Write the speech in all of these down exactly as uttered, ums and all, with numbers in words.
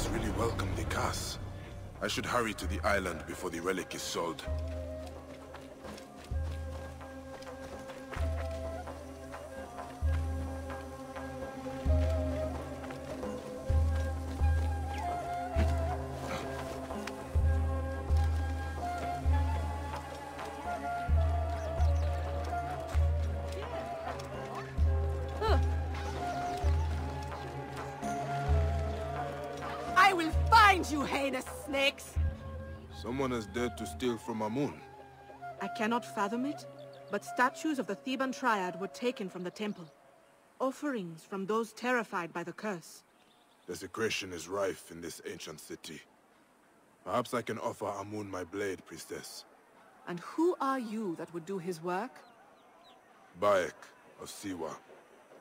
Anubis really welcomed the Kas. I should hurry to the island before the relic is sold. You heinous snakes! Someone has dared to steal from Amun. I cannot fathom it, but statues of the Theban triad were taken from the temple. Offerings from those terrified by the curse. Desecration is rife in this ancient city. Perhaps I can offer Amun my blade, priestess. And who are you that would do his work? Bayek of Siwa.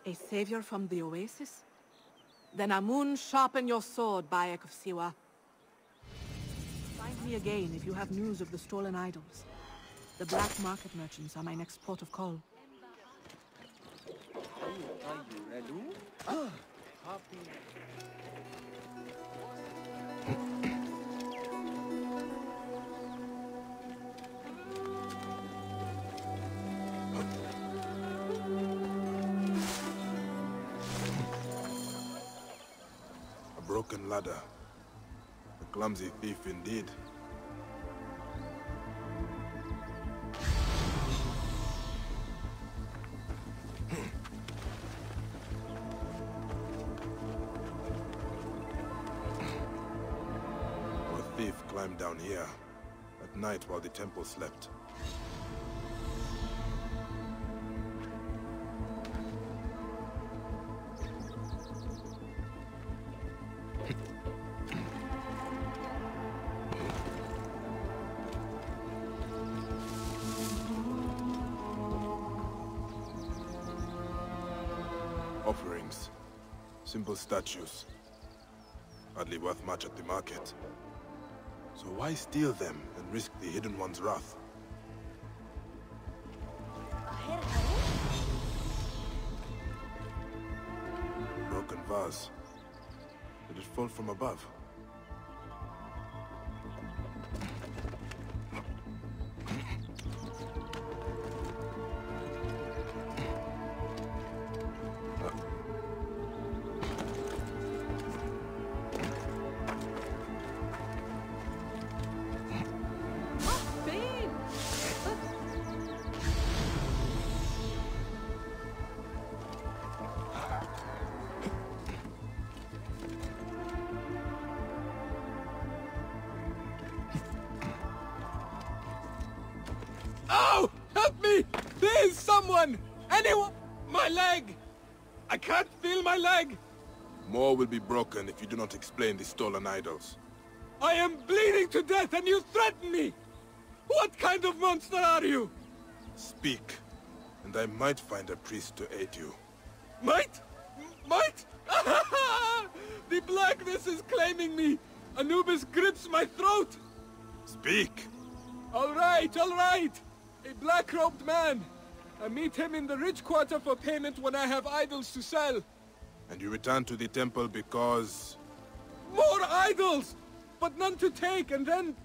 A savior from the oasis? Then Amun, sharpen your sword, Bayek of Siwa. Find me again if you have news of the stolen idols. The black market merchants are my next port of call. A broken ladder. Clumsy thief indeed. Our thief climbed down here at night while the temple slept. Offerings. Simple statues. Hardly worth much at the market. So why steal them and risk the Hidden One's wrath? Broken vase. Did it fall from above? Anyone! My leg! I can't feel my leg! More will be broken if you do not explain the stolen idols. I am bleeding to death and you threaten me! What kind of monster are you? Speak, and I might find a priest to aid you. Might? Might? The blackness is claiming me! Anubis grips my throat! Speak! All right, all right! A black-robed man! I meet him in the rich quarter for payment when I have idols to sell. And you return to the temple because... More idols! But none to take, and then...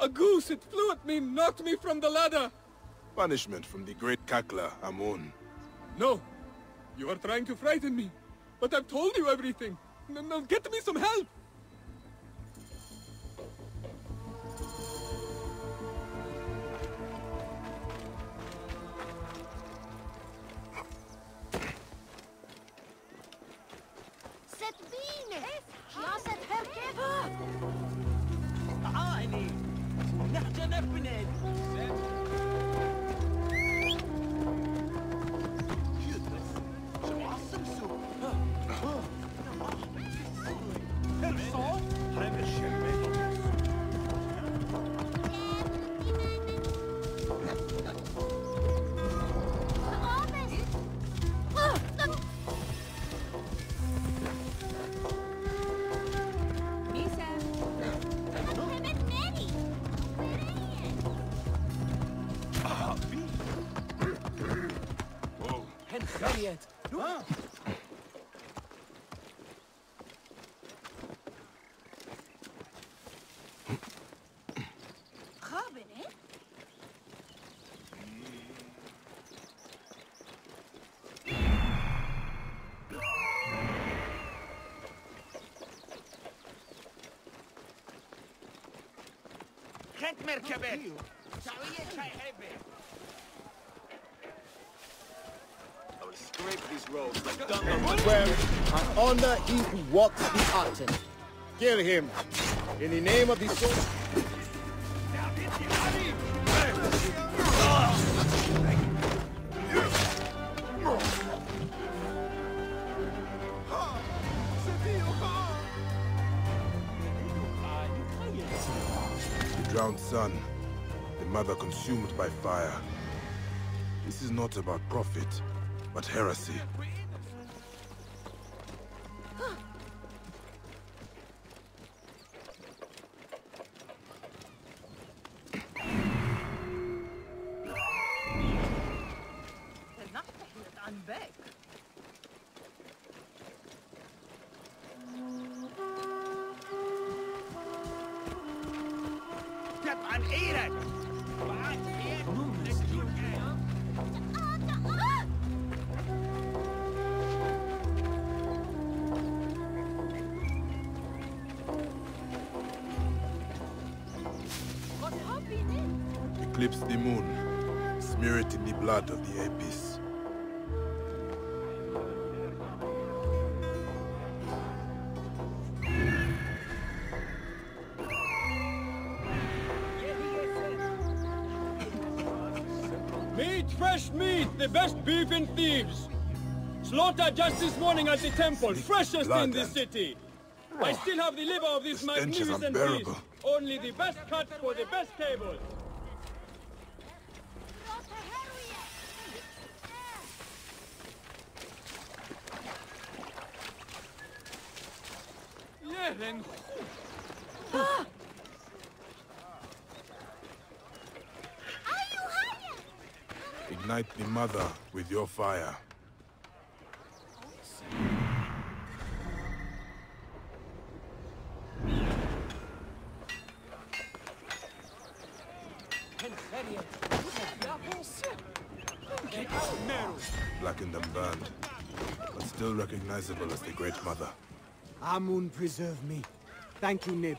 A goose, it flew at me, knocked me from the ladder. Punishment from the great Kakla, Amun. No. You are trying to frighten me. But I've told you everything. Now no, get me some help! Yet. No. خنت مركبات سعوية شاي حبة. I would scrape these roads like Dunlop. Where I honor he who walks the Aten. Kill him in the name of the soul. Drowned son, the mother consumed by fire. This is not about profit, but heresy. Eclipse the moon, smear it in the blood of the apis. Meat, fresh meat, the best beef in Thebes. Slaughter just this morning at the temple, the freshest in the city. Oh, I still have the liver of this magnificent beast. Only the best cut for the best table. Ah! Ignite the mother with your fire. Blackened and burned, but still recognizable as the Great Mother. Amun, preserve me. Thank you, Nib.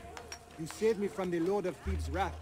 You saved me from the Lord of Thebes' wrath.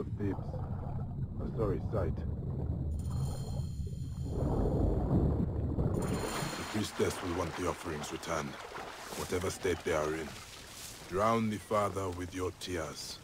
Of Thebes. A sorry sight. The priestess will want the offerings returned, whatever state they are in. Drown the father with your tears.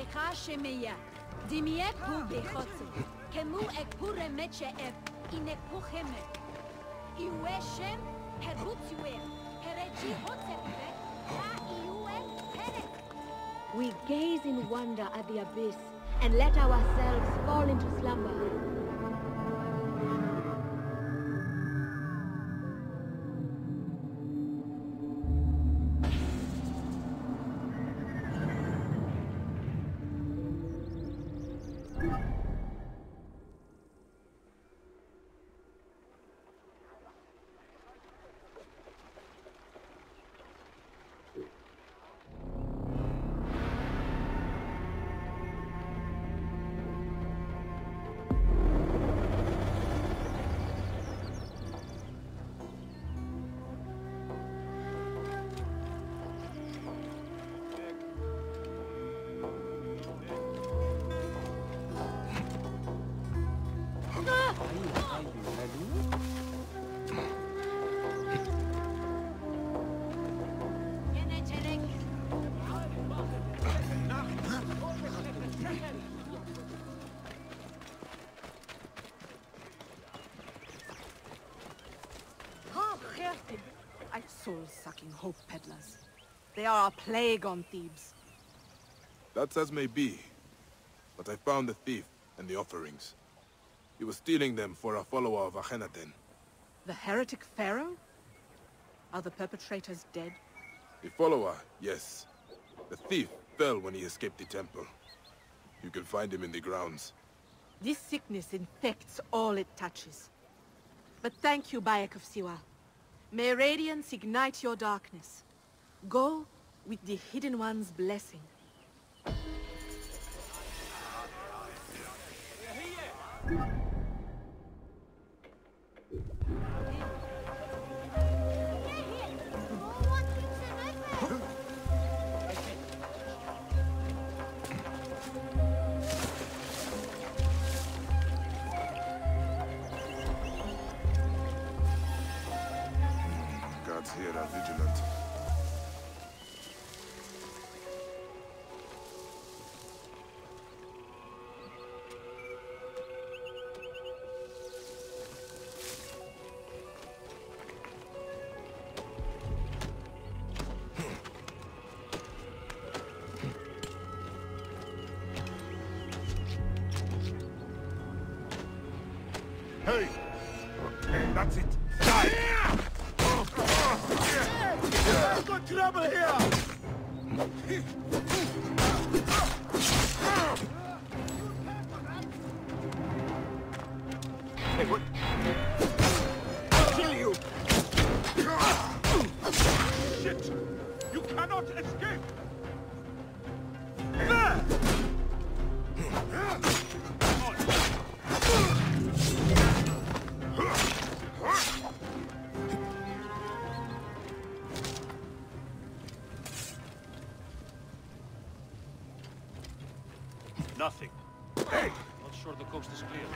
Secha Shemeya, Dimie Pu Bechotsu, Kemu Ekpure Mecheev, Inekpucheme, Iueshem, Herutsuem, Hereji Hotsepe, La Iuen Peret. We gaze in wonder at the abyss and let ourselves fall into slumber. Soul-sucking hope peddlers. They are a plague on Thebes. That's as may be. But I found the thief and the offerings. He was stealing them for a follower of Akhenaten. The heretic pharaoh? Are the perpetrators dead? The follower, yes. The thief fell when he escaped the temple. You can find him in the grounds. This sickness infects all it touches. But thank you, Bayek of Siwa. May radiance ignite your darkness. Go with the Hidden One's blessing. Hey! And that's it! Die! Yeah. Oh, yeah. Yeah. I've got trouble here! Hey, what? I'll kill you! Shit! You cannot escape! There! Nothing. Hey! Not sure the coast is clear.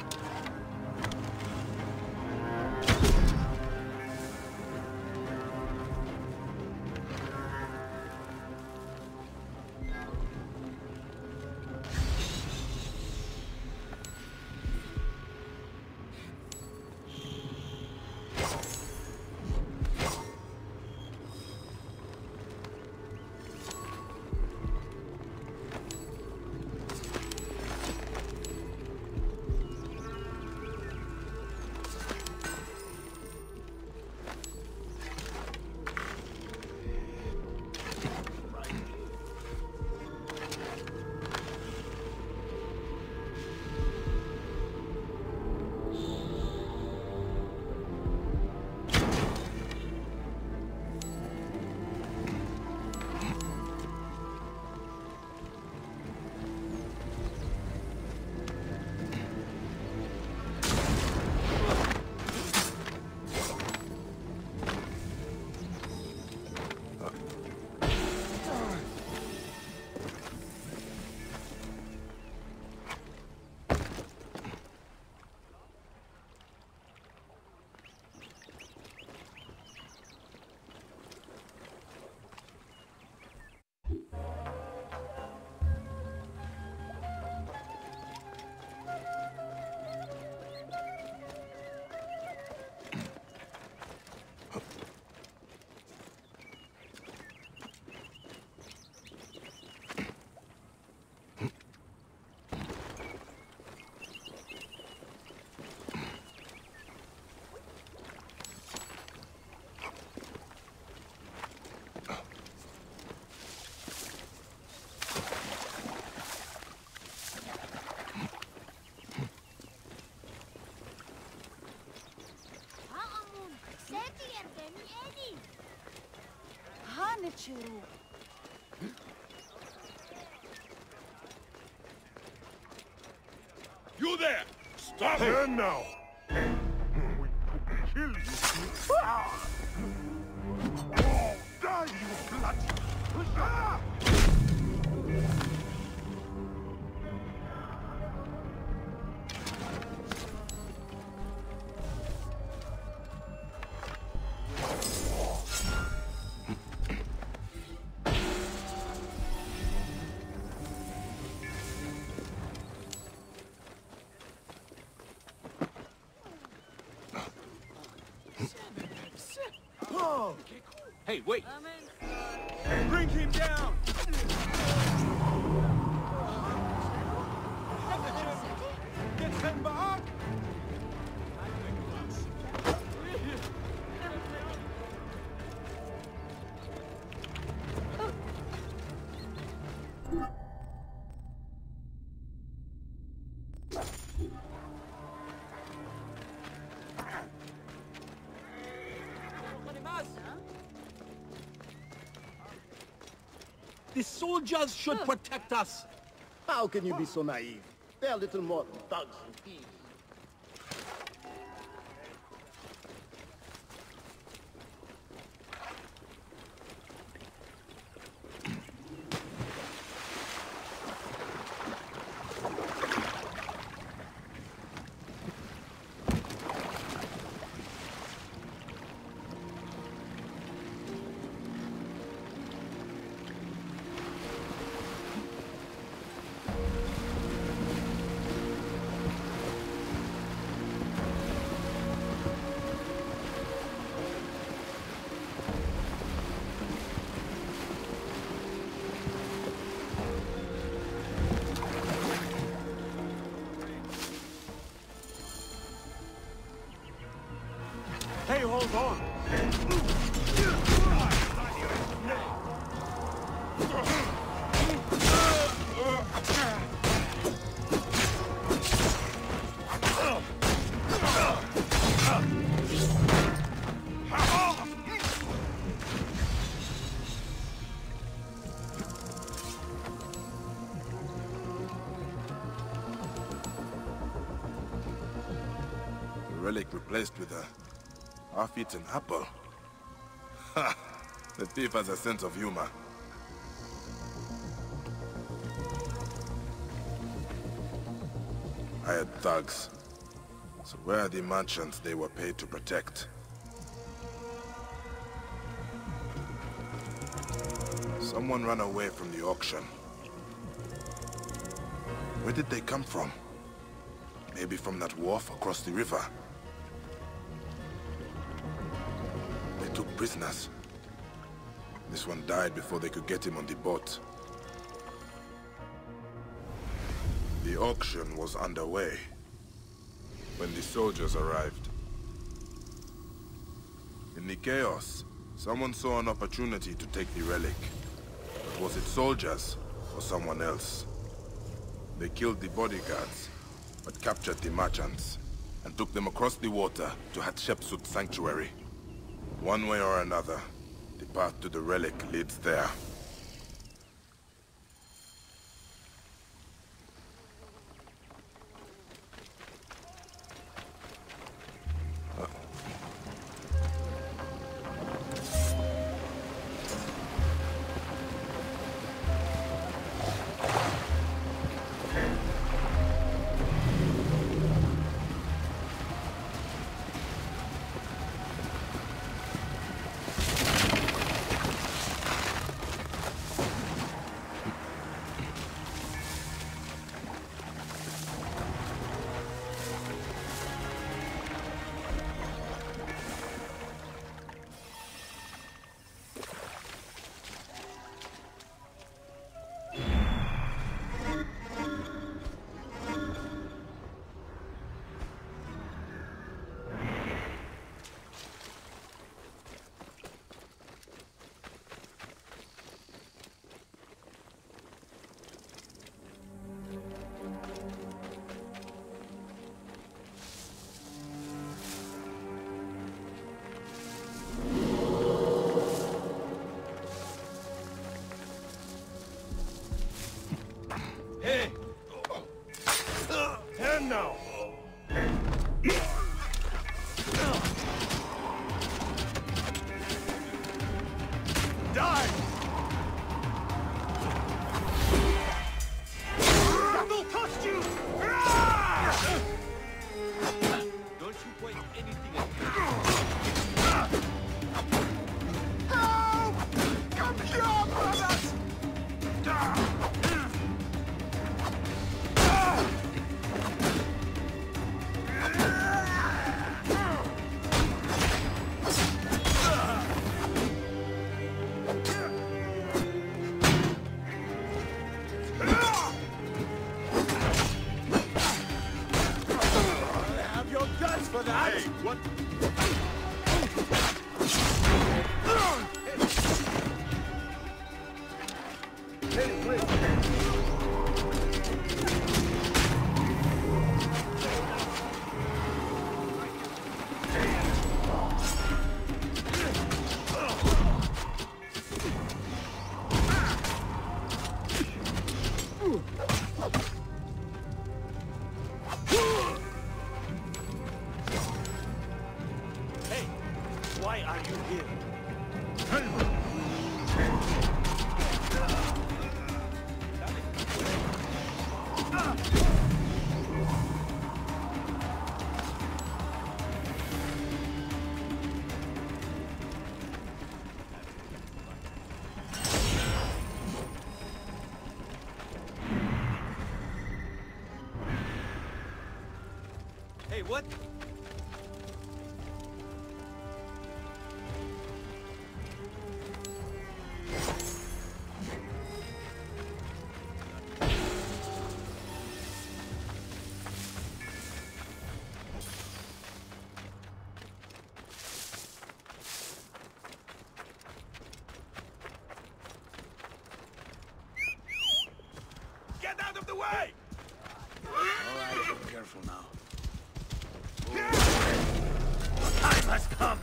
You there! Stop hey. Her now! We will kill you! Ah. Oh, die, you bloody! Ah. Hey, wait! Amen. Bring him down! Get him back! The soldiers should protect us. How can you be so naive? They are little more than thugs and thieves. Hold on. The relic replaced with a half-eaten apple. Ha! The thief has a sense of humor. I had thugs. So where are the merchants they were paid to protect? Someone ran away from the auction. Where did they come from? Maybe from that wharf across the river? Took prisoners. This one died before they could get him on the boat. The auction was underway when the soldiers arrived. In the chaos, someone saw an opportunity to take the relic. But was it soldiers or someone else? They killed the bodyguards, but captured the merchants and took them across the water to Hatshepsut sanctuary. One way or another, the path to the relic leads there. What? Get out of the way! All right, be careful now. Time has come!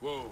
Whoa.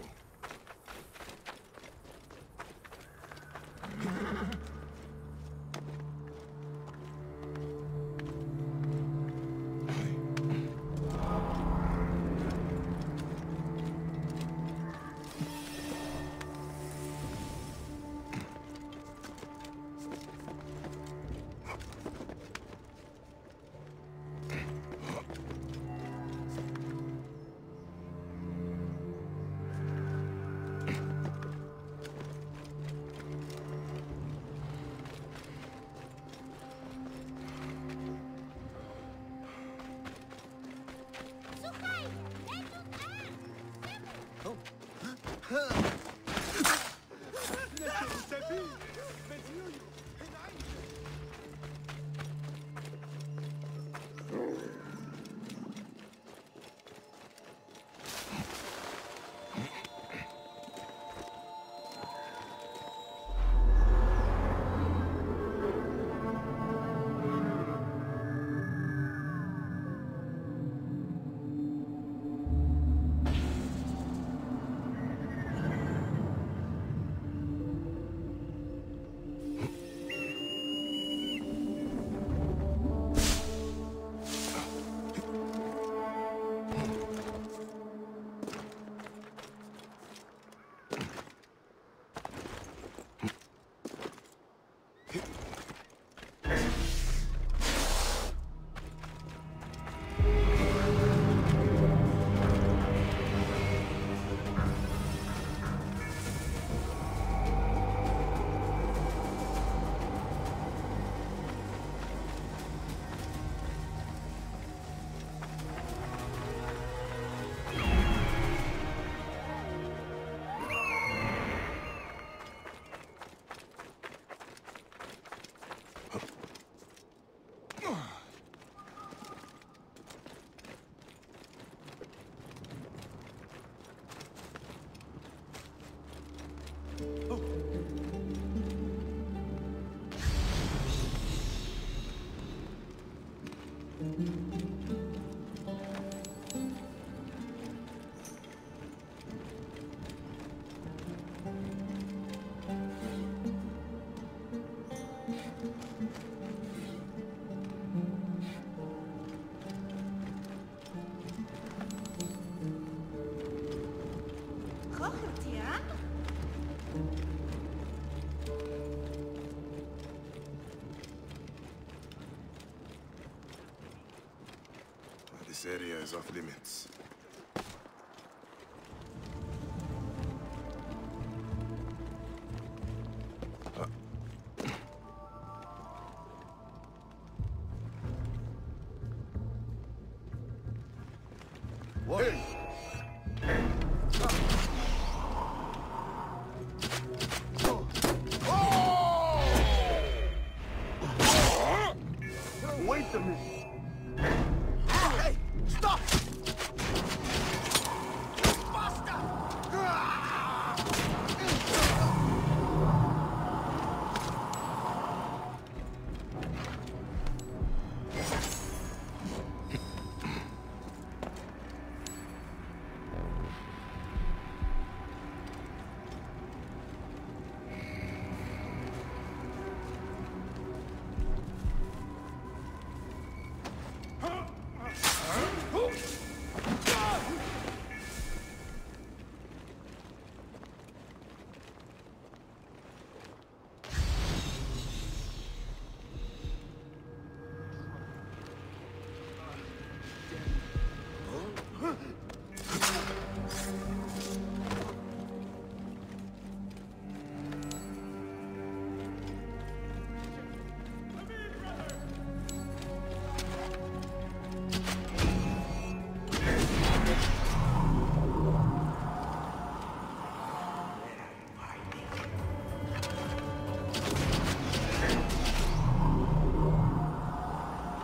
This area is off limits.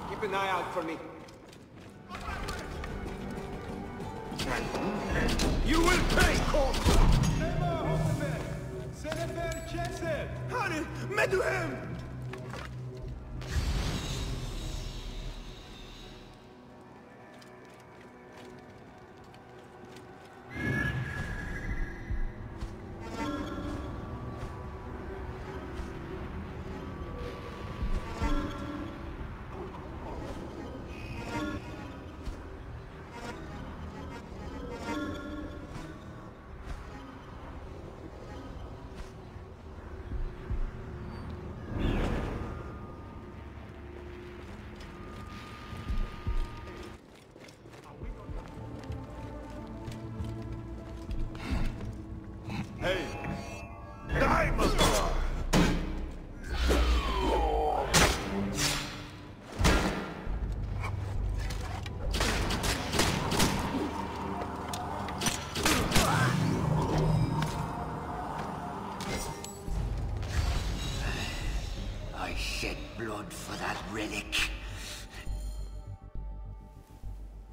Keep an eye out for me. You will pay! Hurry! Medu him!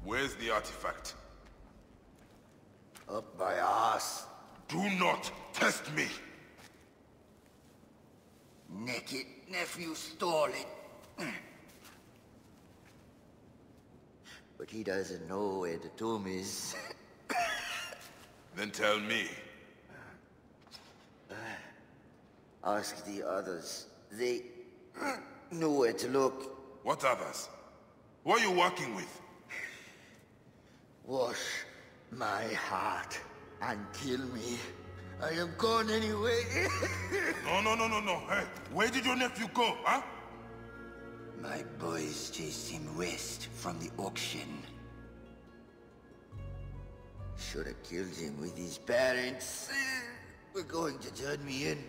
Where's the artifact? Up my ass. Do not test me! Naked nephew stole it. But he doesn't know where the tomb is. Then tell me. Ask the others. They know where to look. What others? What are you working with? Wash my heart and kill me. I am gone anyway. no, no, no, no, no. Hey, where did your nephew go, huh? My boys chased him west from the auction. Should have killed him with his parents. We're going to turn me in.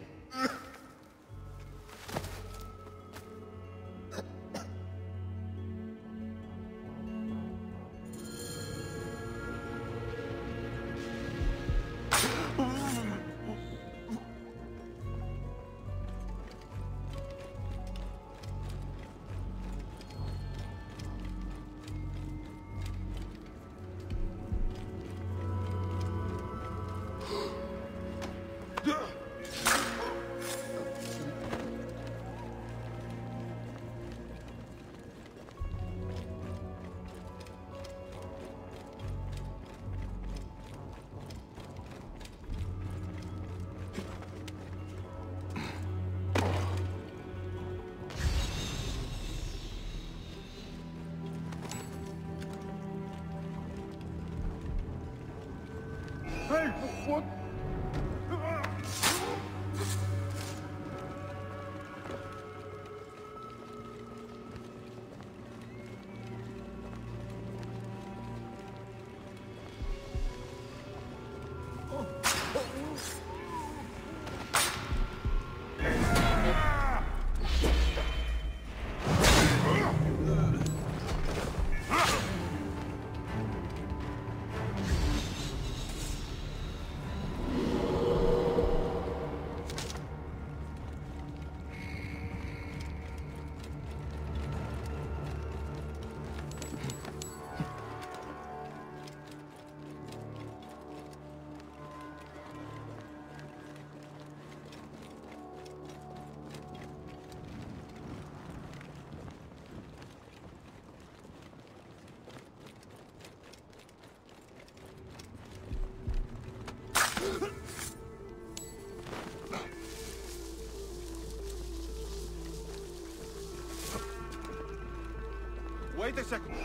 What? Wait a second.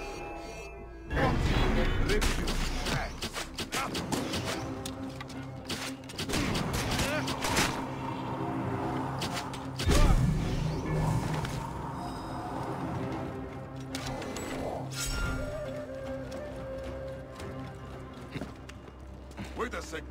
Wait a second.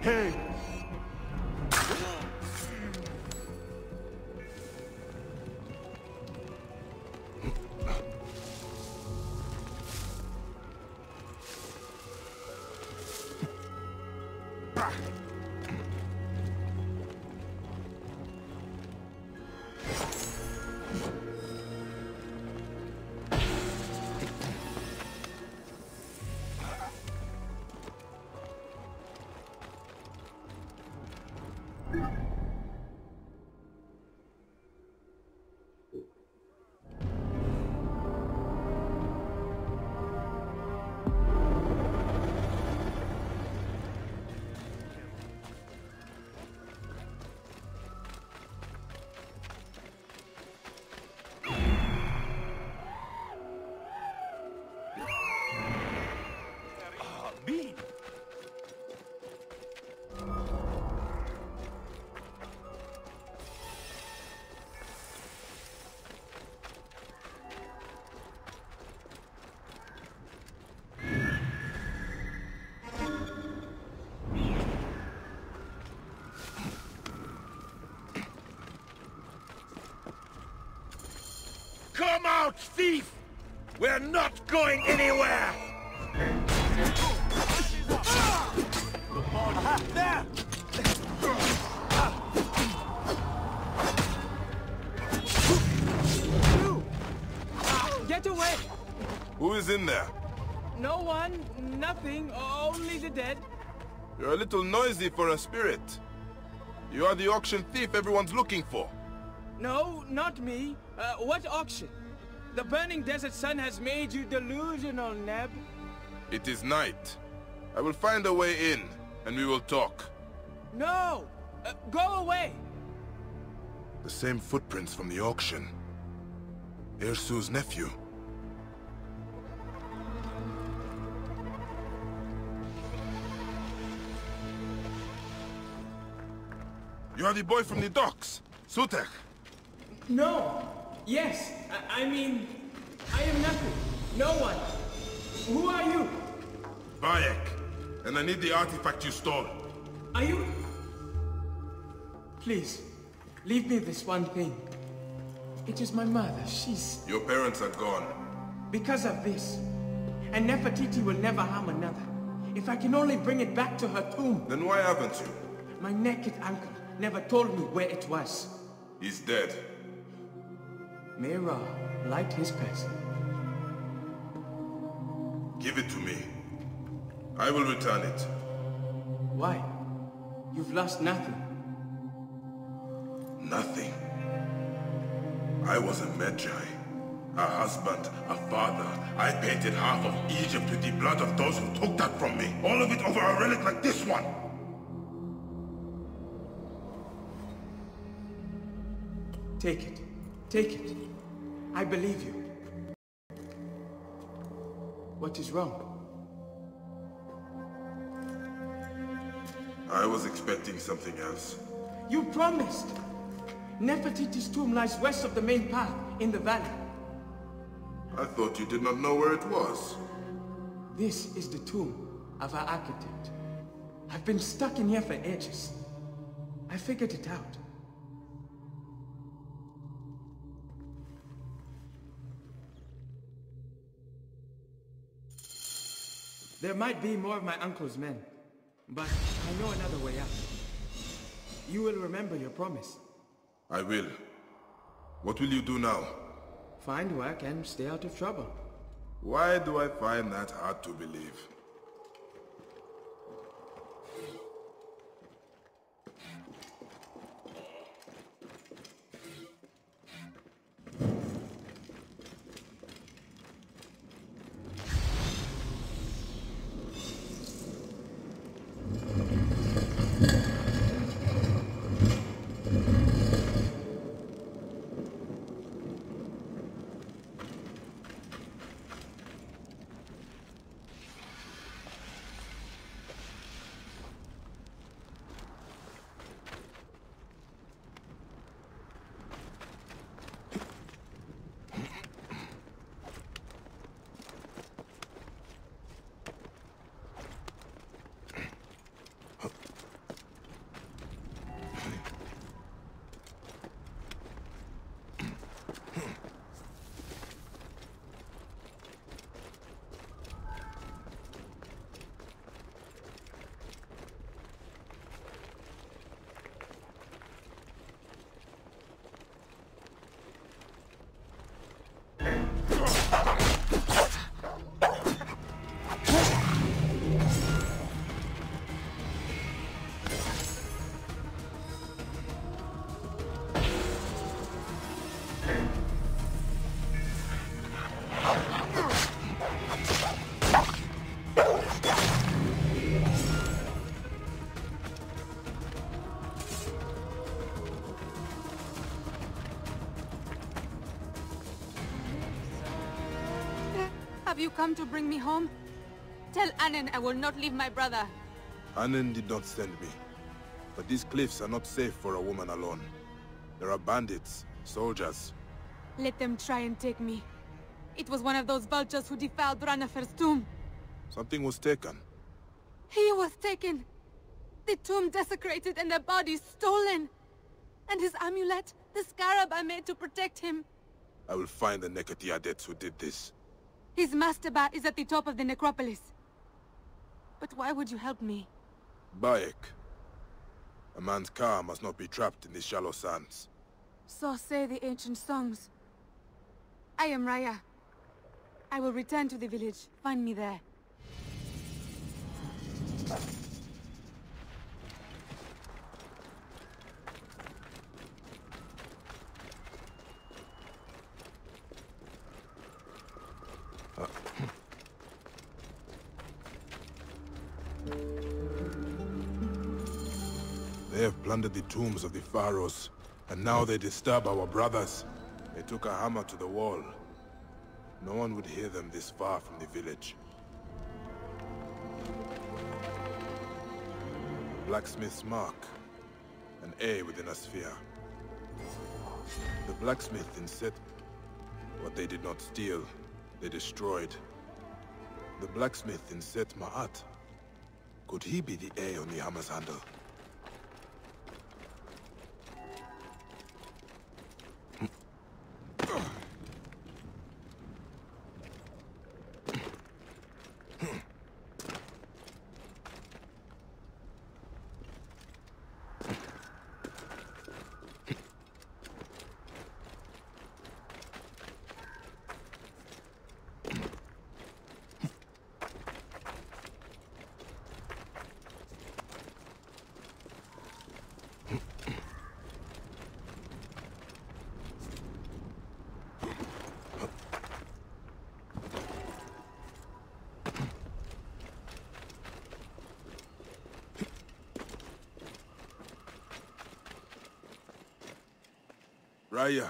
Hey! Come out, thief! We're not going anywhere! Aha, there! Get away! Who is in there? No one, nothing, only the dead. You're a little noisy for a spirit. You are the auction thief everyone's looking for. No, not me. Uh, what auction? The burning desert sun has made you delusional, Neb. It is night. I will find a way in, and we will talk. No! Uh, go away! The same footprints from the auction. Ersu's nephew. You are the boy from the docks, Sutek. No! Yes, I, I mean... I am nothing. No one. Who are you? Bayek, and I need the artifact you stole. Are you... Please, leave me this one thing. It is my mother, she's... Your parents are gone. Because of this. And Nefertiti will never harm another. If I can only bring it back to her tomb. Then why haven't you? My naked uncle never told me where it was. He's dead. May Ra light his path. Give it to me. I will return it. Why? You've lost nothing. Nothing. I was a Medjay. A husband, a father. I painted half of Egypt with the blood of those who took that from me. All of it over a relic like this one. Take it. Take it. I believe you. What is wrong? I was expecting something else. You promised! Nefertiti's tomb lies west of the main path, in the valley. I thought you did not know where it was. This is the tomb of our architect. I've been stuck in here for ages. I figured it out. There might be more of my uncle's men, but I know another way out. You will remember your promise. I will. What will you do now? Find work and stay out of trouble. Why do I find that hard to believe? Have you come to bring me home? Tell Anen I will not leave my brother. Anen did not send me. But these cliffs are not safe for a woman alone. There are bandits, soldiers. Let them try and take me. It was one of those vultures who defiled Ranafer's tomb. Something was taken. He was taken. The tomb desecrated and the body stolen. And his amulet, the scarab I made to protect him. I will find the Nekatiadets who did this. His mastaba is at the top of the necropolis. But why would you help me? Bayek. A man's ka must not be trapped in the shallow sands. So say the ancient songs. I am Raya. I will return to the village. Find me there. Oh. They have plundered the tombs of the pharaohs, and now they disturb our brothers. They took a hammer to the wall. No one would hear them this far from the village. Blacksmith's mark. An A within a sphere. The blacksmith inset. What they did not steal, they destroyed. The blacksmith inset ma'at. Could he be the A on the hammer's handle? Raya,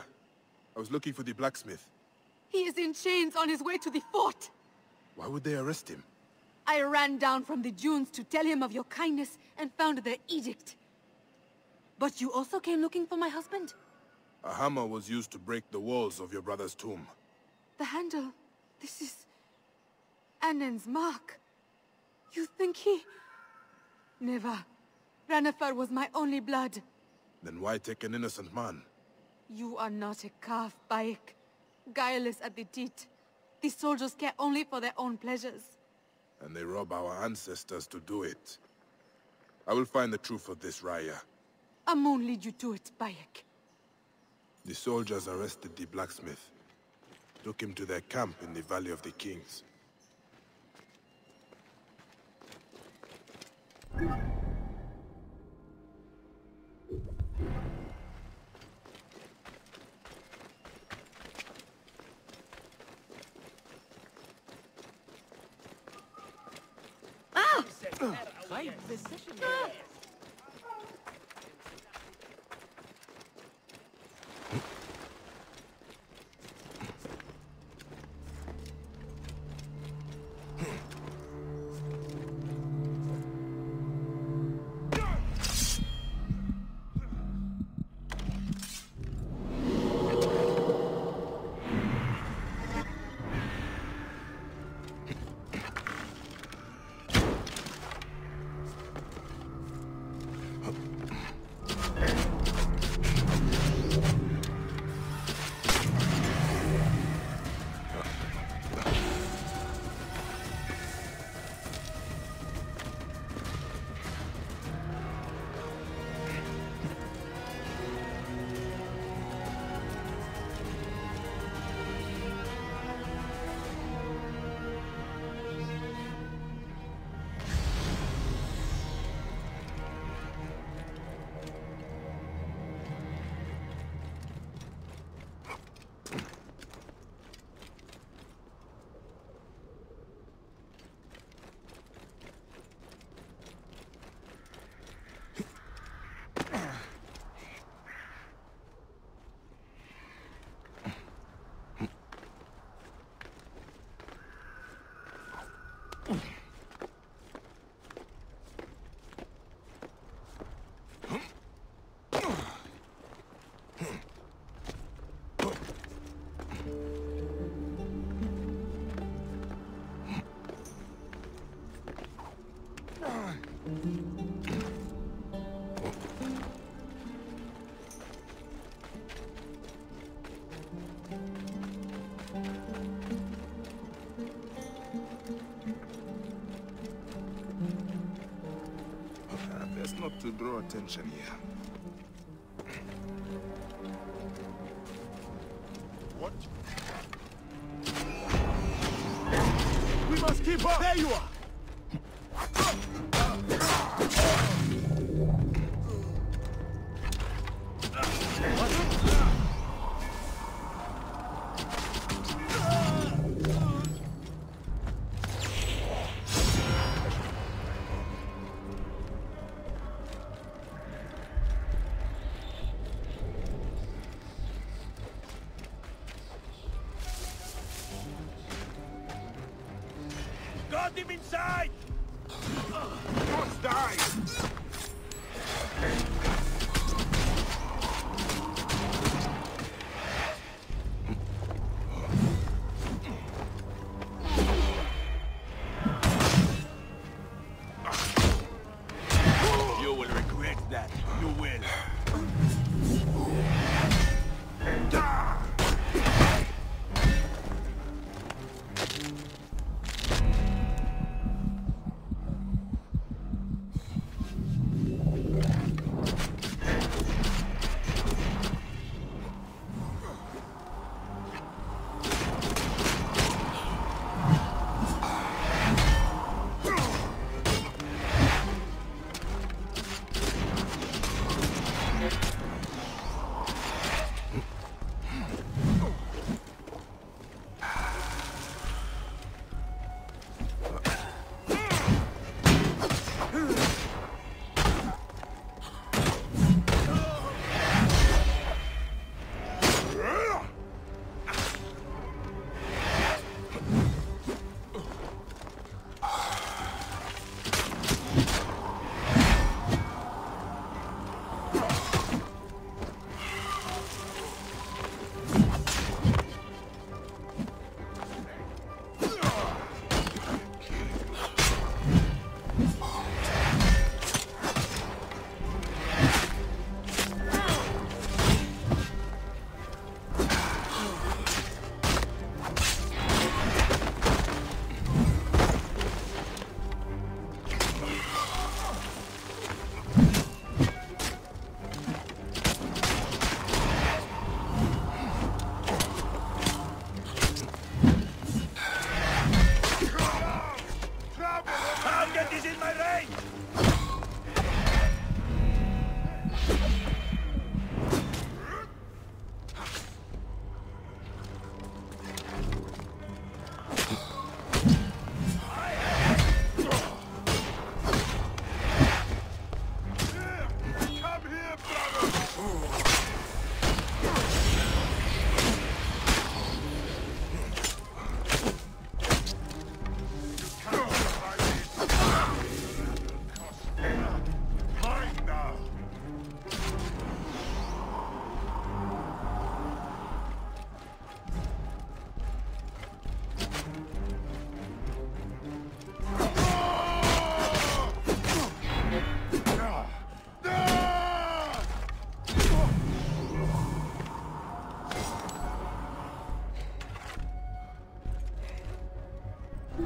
I was looking for the blacksmith. He is in chains on his way to the fort. Why would they arrest him? I ran down from the dunes to tell him of your kindness and found their edict. But you also came looking for my husband? A hammer was used to break the walls of your brother's tomb. The handle, this is Anen's mark. You think he... Never. Ranafer was my only blood. Then why take an innocent man? You are not a calf, Bayek. Guileless at the deed. These soldiers care only for their own pleasures. And they rob our ancestors to do it. I will find the truth of this, Raya. Amun lead you to it, Bayek. The soldiers arrested the blacksmith. Took him to their camp in the Valley of the Kings. Ah. To draw attention here. What? We must keep up! There you are! What? Got him inside! Just die! You will regret that. You will. Die!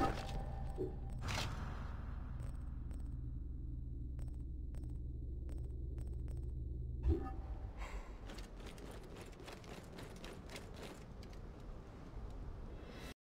What?